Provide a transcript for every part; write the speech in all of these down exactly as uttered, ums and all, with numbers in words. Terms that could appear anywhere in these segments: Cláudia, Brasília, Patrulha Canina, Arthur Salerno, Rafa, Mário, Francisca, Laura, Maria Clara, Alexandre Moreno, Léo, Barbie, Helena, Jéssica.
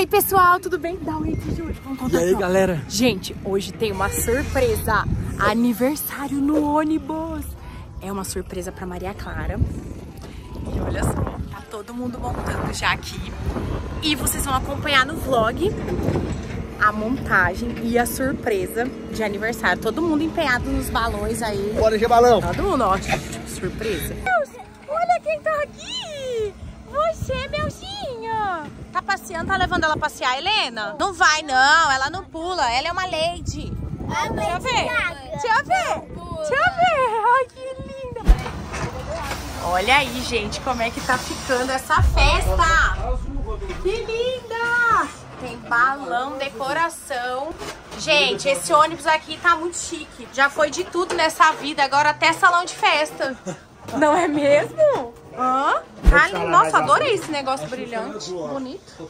Oi, pessoal, tudo bem? Dá um oi aqui, Júlio. Vamos contar. E aí, galera? Gente, hoje tem uma surpresa. Aniversário no ônibus. É uma surpresa pra Maria Clara. E olha só, tá todo mundo montando já aqui. E vocês vão acompanhar no vlog a montagem e a surpresa de aniversário. Todo mundo empenhado nos balões aí. Bora de balão. Todo mundo, ó. Surpresa. Deus, olha quem tá aqui. Você, meuzinho. Tá passeando, tá levando ela a passear, Helena? Não vai, não. Ela não pula. Ela é uma lady. É uma lady. Deixa eu ver. Deixa eu ver. Deixa eu ver. Ai, que linda. Olha aí, gente, como é que tá ficando essa festa. Que linda. Tem balão, decoração. Gente, esse ônibus aqui tá muito chique. Já foi de tudo nessa vida, agora até salão de festa. Não é mesmo? Hã? Cara, nossa, adorei esse negócio brilhante. Bonito.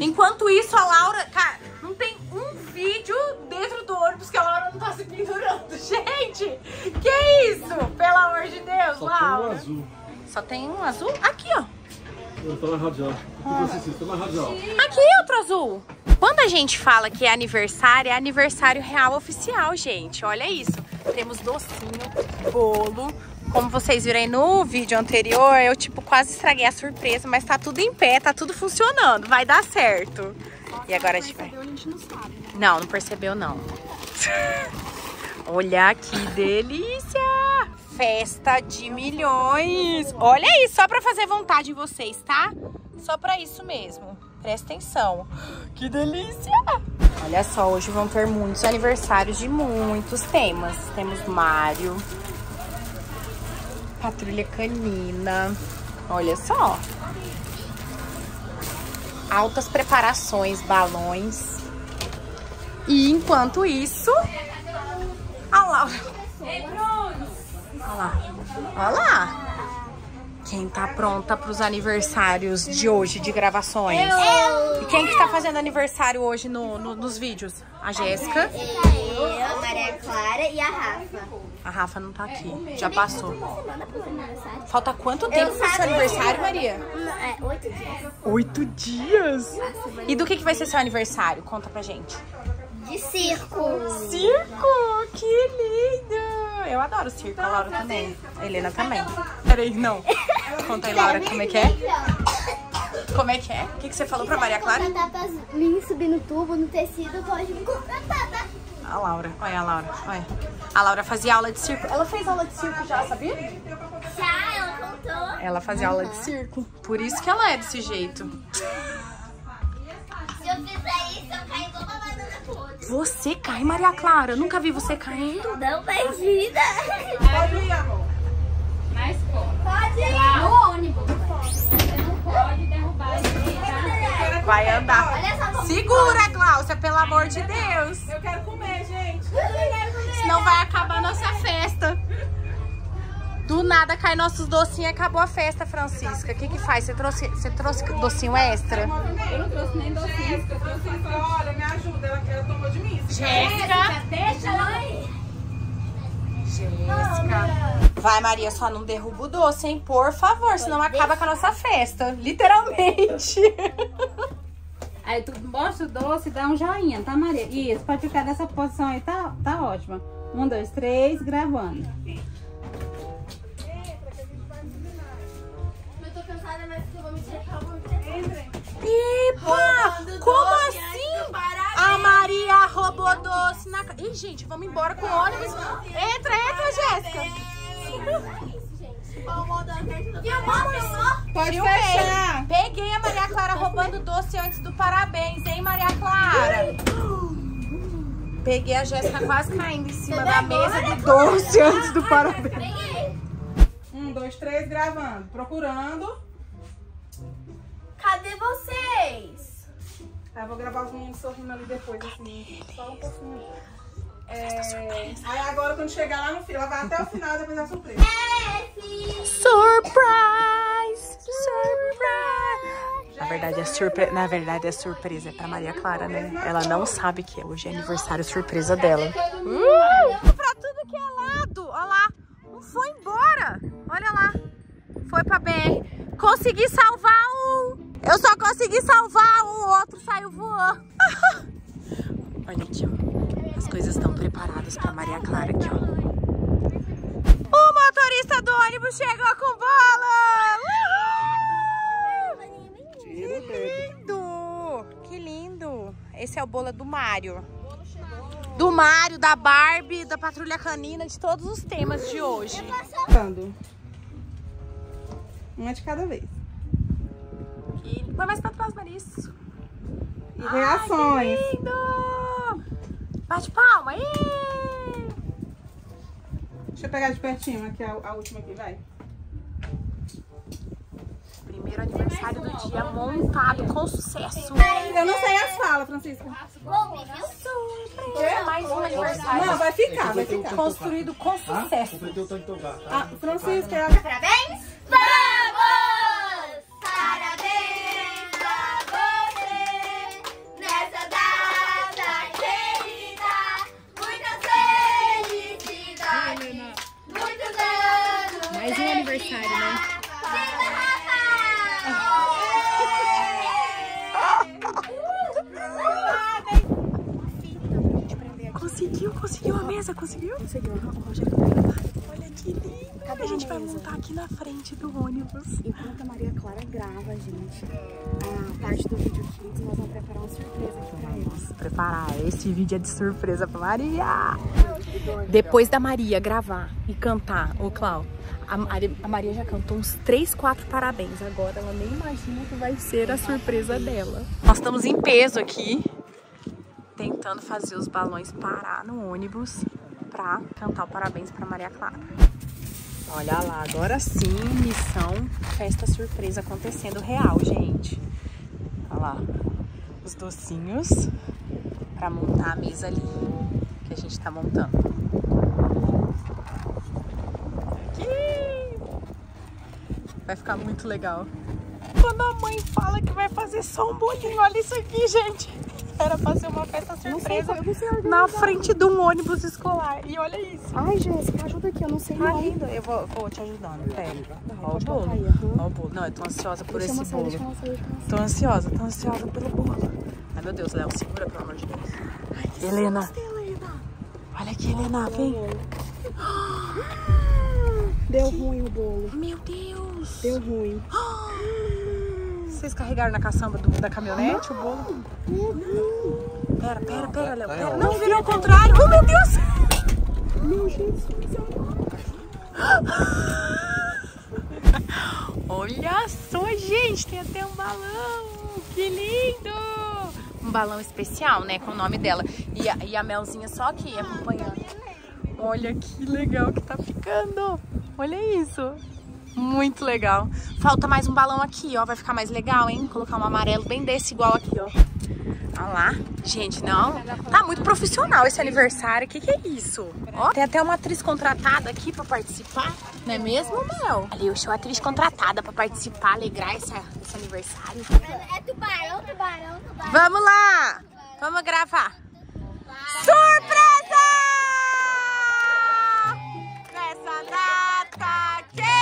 Enquanto isso, a Laura... Cara, não tem um vídeo dentro do ônibus que a Laura não tá se pendurando. Gente, que isso? Pelo amor de Deus, Laura. Só tem um azul. Só tem um azul? Aqui, ó. Eu tô na radial. Ah. Tô na radial. Aqui, outro azul. Quando a gente fala que é aniversário, é aniversário real oficial, gente. Olha isso. Temos docinho, bolo. Como vocês viram aí no vídeo anterior, eu tipo quase estraguei a surpresa, mas tá tudo em pé, tá tudo funcionando. Vai dar certo. Nossa, e agora a gente vai... Percebeu, a gente não sabe. Não, não percebeu, não. Olha que delícia! Festa de milhões. Olha aí, só pra fazer vontade em vocês, tá? Só pra isso mesmo. Presta atenção. Que delícia! Olha só, hoje vão ter muitos aniversários de muitos temas. Temos Mário, Patrulha Canina. Olha só. Altas preparações, balões. E enquanto isso... Olha lá. Olha lá. Olha lá. Quem tá pronta pros aniversários de hoje, de gravações? Eu. E quem que tá fazendo aniversário hoje no, no, nos vídeos? A Jéssica. Eu, a Maria Clara e a Rafa. A Rafa não tá aqui, já passou. Falta quanto tempo pro seu aniversário, Maria? Oito dias. Oito dias? E do que, que vai ser seu aniversário? Conta pra gente. De circo. Circo? Que lindo! Eu adoro o circo, a Laura também. A Helena também. Peraí, não. Conta aí, Laura, como é que é? Como é que é? O que, que você falou pra Maria Clara? Mim subir no tubo, no tecido, pode me contratar, tá? A Laura, olha a Laura, olha. A Laura fazia aula de circo. Ela fez aula de circo já, sabia? Já, ela contou. Ela fazia uhum. aula de circo. Por isso que ela é desse jeito. Se eu fizer isso, eu caio igual uma banana podre. Você cai, Maria Clara? Eu nunca vi você caindo. Não, perdida. Pode ir, amor. Mas pode. Pode ir. No ônibus. Você não pode derrubar ele, tá? Vai andar. Segura, Cláudia, pelo amor de Deus. Eu quero comer, gente. Eu quero comer. Senão vai acabar nossa festa. Do nada cai nossos docinhos e acabou a festa, Francisca. O que que faz? Você trouxe, você trouxe docinho extra? Eu não trouxe nem docinho. Jéssica, eu trouxe só. Olha, me ajuda. Ela, ela tomou de mim. Jéssica, deixa ela aí. Jéssica. Vai, Maria, só não derruba o doce, hein? Por favor, senão acaba com a nossa festa. Literalmente. Aí tu mostra o doce e dá um joinha, tá, Maria? Isso, pode ficar nessa posição aí, tá, tá ótima. Um, dois, três, gravando. Pipa! Como assim? A Maria roubou doce na... Ih, gente, vamos embora com o ônibus. Entra, entra, Jéssica. Pode fechar. Peguei a Maria Clara roubando doce antes do parabéns, hein, Maria Clara? Peguei a Jéssica quase caindo em cima da mesa do doce antes do parabéns. Um, dois, três, gravando. Procurando. Cadê vocês? Aí eu vou gravar os meninos sorrindo ali depois, assim. Só um pouquinho. É... Aí agora quando chegar lá no fim, ela vai até o final e depois é a surpresa. É, filho. Surprise! Surprise! Na verdade é surpresa. Na verdade é surpresa. É pra Maria Clara, né? Ela não sabe que hoje é aniversário surpresa dela. Uh! Pra tudo que é lado! Olha lá! Não foi embora! Olha lá! Foi pra B R. Consegui salvar o... Eu só consegui salvar o outro, saiu amor. Olha aqui, ó. As coisas estão preparadas pra Maria Clara aqui, ó. O motorista do ônibus chegou com bola! Uhul! Que lindo! Que lindo! Esse é o bolo do Mário. Do Mário, da Barbie, da Patrulha Canina, de todos os temas de hoje. Uma de cada vez. E... Vai mais pra trás, Marisso. E reações. Ai, que lindo! Bate palma. Ih! Deixa eu pegar de pertinho aqui, a, a última aqui, vai. Primeiro aniversário do dia montado com sucesso. Eu não sei as falas, Francisca. É mais um aniversário. Não, vai ficar, vai ficar. Construído com sucesso. Ah, Francisca. Parabéns! Vamos! Parabéns pra você nessa data querida. Muita felicidade. Muitos anos. Mais um aniversário, né? Conseguiu, conseguiu a mesa, conseguiu? Conseguiu. Olha que lindo. Cadê a gente vai montar aqui na frente do ônibus. Enquanto a Maria Clara grava, gente, a parte do vídeo kids, nós vamos preparar uma surpresa aqui pra eles. Preparar. Esse vídeo é de surpresa pra Maria. Depois da Maria gravar e cantar, ô Clau, a Maria, a Maria já cantou uns três, quatro parabéns. Agora ela nem imagina que vai ser a surpresa dela. Nós estamos em peso aqui, tentando fazer os balões parar no ônibus pra cantar o parabéns pra Maria Clara. Olha lá, agora sim, missão festa surpresa acontecendo real, gente. Olha lá, os docinhos pra montar a mesa ali que a gente tá montando. Aqui! Vai ficar muito legal. Quando a mãe fala que vai fazer só um bolinho, olha isso aqui, gente. Era pra ser uma festa surpresa não sei, não sei na frente de um ônibus escolar. E olha isso. Ai, Jéssica, ajuda aqui, eu não sei nada. Ainda. Eu vou, vou te ajudando. Pera. Olha o bolo. Olha o bolo. Não, eu tô ansiosa por esse bolo. Tô ansiosa, tô ansiosa pelo bolo. Ai, meu Deus, Léo, segura, pelo amor de Deus. Ai, Helena. Olha aqui, Helena, vem. Deu ruim o bolo. Meu Deus. Deu ruim. Vocês carregaram na caçamba do, da caminhonete não. O bolo? Uhum. Pera, pera, pera, Léo. Pera. Não, virou ao contrário. Oh, meu Deus! Meu Jesus! Olha só, gente. Tem até um balão. Que lindo! Um balão especial, né? Com o nome dela. E a, e a Melzinha só aqui acompanhando. Olha que legal que tá ficando. Olha isso. Muito legal. Falta mais um balão aqui, ó. Vai ficar mais legal, hein? Colocar um amarelo bem desse, igual aqui, ó. Olha lá. Gente, não. Tá muito profissional esse aniversário. Que que é isso? Ó, tem até uma atriz contratada aqui pra participar. Não é mesmo, Mel? Ali, eu sou atriz contratada pra participar, alegrar esse, esse aniversário. É tubarão, tubarão, tubarão. Vamos lá. Tubarão. Vamos gravar. Tubarão. Surpresa! Nessa data que...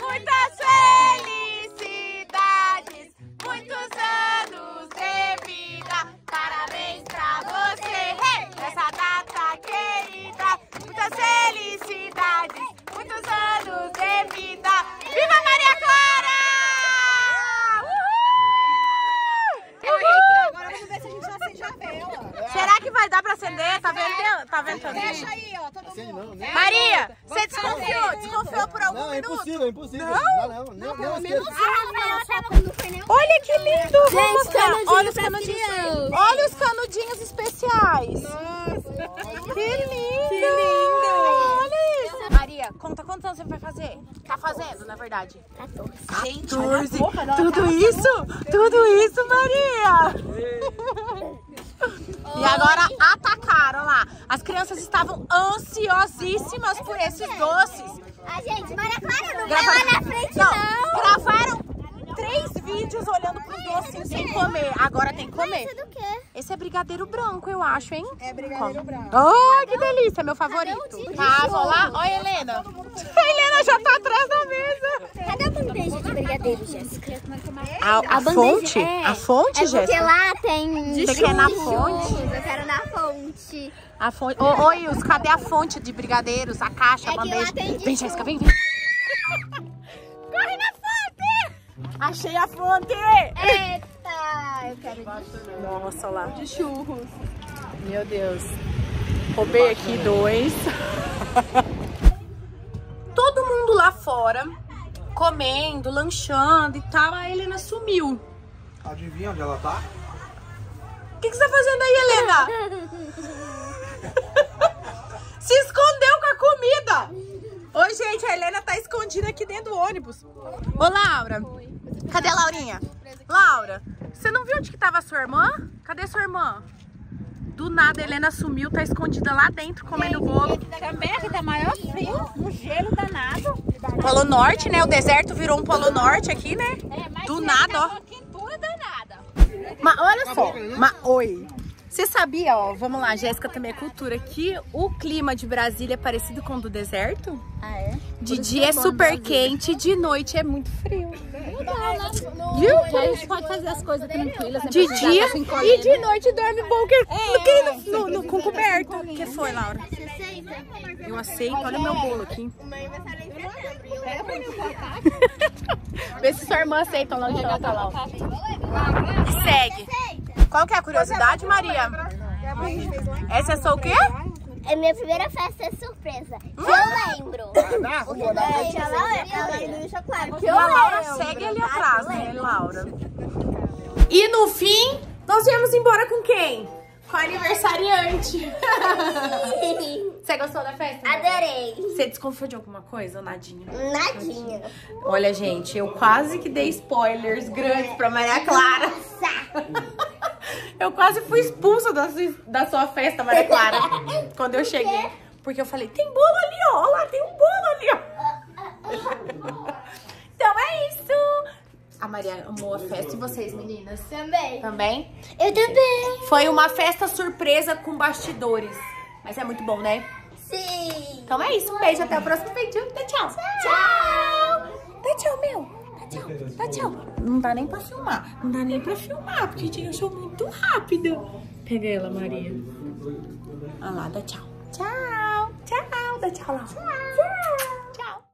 Muitas felicidades, muitos anos de vida. Parabéns pra você, hey! Nessa data querida. Muitas felicidades, muitos anos de vida. Viva Maria Clara! Uhul! Eu Uhul! Agora vamos ver se a gente acende a vela. Será que vai dar pra acender? Tá vendo? Tá vendo também? Deixa aí, ó. Todo mundo. Maria! Você desconfiou? Desconfiou por algum minuto? Não, é impossível, é impossível. Não? Não, não, não, não, não. Olha que lindo! Vou mostrar. Olha os canudinhos. Olha os canudinhos especiais. Nossa! Que lindo! Que lindo! Olha isso! Maria, conta quantos anos você vai fazer? Tá fazendo, na verdade. quatorze. Gente, tudo isso? Tudo isso, Maria! E agora atacaram lá. As crianças estavam ansiosíssimas por esses doces. Ah, gente, Maria Clara não gravaram... vai lá na frente, não. não. Gravaram três vídeos olhando pros docinhos sem comer. Agora tem que comer. Esse é do quê? Esse é brigadeiro branco, eu acho, hein? É brigadeiro Como? branco. Ai, oh, que delícia, é meu favorito. Tá, vou lá. Olha, Helena. A Helena já tá atrás da mesa. Cadê a bandeja de brigadeiro, Jéssica? A, a, a fonte? É. A fonte, Jéssica? É porque lá tem... Você quer na fonte? Eu quero na fonte. A fonte. Ô, oh, Wilson, oh, cadê a fonte de brigadeiros? A caixa, a é bandeja? Vem, Jéssica, vem, vem. Corre na fonte! Achei a fonte! Eita! Eu quero de... Nossa, lá. De churros. Meu Deus. Roubei aqui dois. Todo mundo lá fora, comendo, lanchando e tal. A Helena sumiu. Adivinha onde ela tá? O que, que você tá fazendo aí, Helena? Se escondeu com a comida! Oi, gente, a Helena tá escondida aqui dentro do ônibus. Ô, Laura, cadê a Laurinha? Laura, você não viu onde que tava a sua irmã? Cadê a sua irmã? Do nada, a Helena sumiu, tá escondida lá dentro, comendo bolo. Também aqui tá maior frio, um gelo danado. Polo Norte, né? O deserto virou um Polo Norte aqui, né? Do nada, ó. Uma quentura danada. Mas olha só, mas oi. Você sabia, ó, vamos lá, Jéssica também é cultura, que o clima de Brasília é parecido com o do deserto? Ah, é? De dia é super quente, de noite é muito frio. Viu? A gente pode fazer as coisas tranquilas. De dia e de noite dorme bom que com coberto. O que foi, Laura? Você aceita? Eu aceito, olha o meu bolo aqui. O meu aniversário é em setembro. Pega pra mim o contato. Vê se sua irmã aceita o nome de nota lá. Segue. Qual que é a curiosidade, Maria? Essa é só o quê? É minha primeira festa, é surpresa. Que eu lembro. O que eu lembro. Que a Laura segue ali atrás, né, Laura? E no fim, nós viemos embora com quem? Com a aniversariante. Você gostou da festa? Adorei. Você desconfiou de alguma coisa ou nadinha? Nadinha. Olha, gente, eu quase que dei spoilers grandes pra Maria Clara. Nossa! Eu quase fui expulsa da sua, da sua festa, Maria Clara, quando eu cheguei. Porque eu falei, tem bolo ali, ó. Olha lá, tem um bolo ali, ó. Então é isso. A Maria amou a festa. E vocês, meninas? Também. Também? Eu também. Foi uma festa surpresa com bastidores. Mas é muito bom, né? Sim. Então é isso. Um beijo. Até o próximo vídeo. Tá, tchau. Tchau. Tchau. Tá, tchau, meu. Tchau, tá, tchau. Não dá nem pra filmar. Não dá nem pra filmar, porque a gente achou muito rápido. Pega ela, Maria. Olha lá, dá tchau. Tchau, tchau. Dá tchau lá. Tchau. Tchau.